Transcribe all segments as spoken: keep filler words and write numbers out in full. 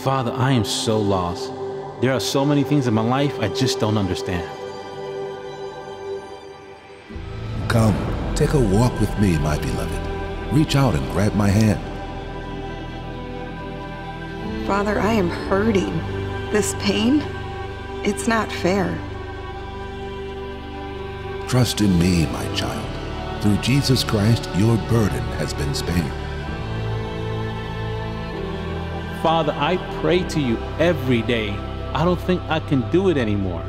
Father, I am so lost. There are so many things in my life I just don't understand. Come, take a walk with me, my beloved. Reach out and grab my hand. Father, I am hurting. This pain, it's not fair. Trust in me, my child. Through Jesus Christ, your burden has been spared. Father, I pray to you every day. I don't think I can do it anymore.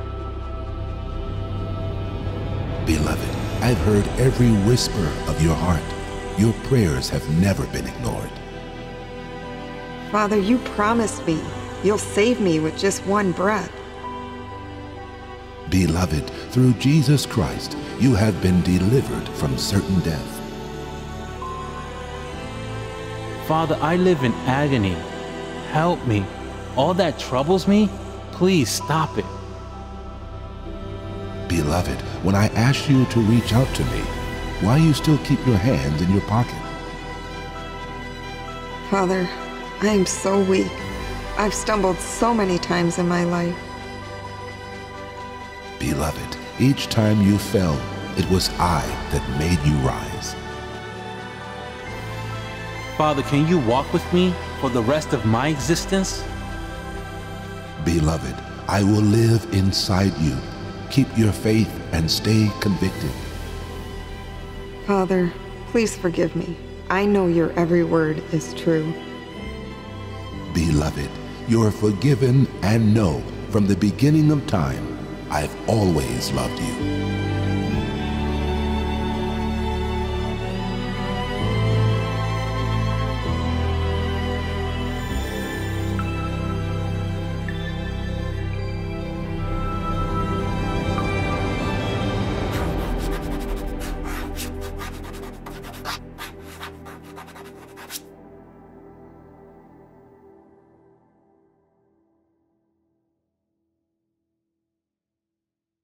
Beloved, I've heard every whisper of your heart. Your prayers have never been ignored. Father, you promised me you'll save me with just one breath. Beloved, through Jesus Christ, you have been delivered from certain death. Father, I live in agony. Help me. All that troubles me, please stop it. Beloved, when I asked you to reach out to me, why you still keep your hands in your pocket? Father, I am so weak. I've stumbled so many times in my life. Beloved, each time you fell, it was I that made you rise. Father, can you walk with me for the rest of my existence? Beloved, I will live inside you. Keep your faith and stay convicted. Father, please forgive me. I know your every word is true. Beloved, you are forgiven and know from the beginning of time, I've always loved you.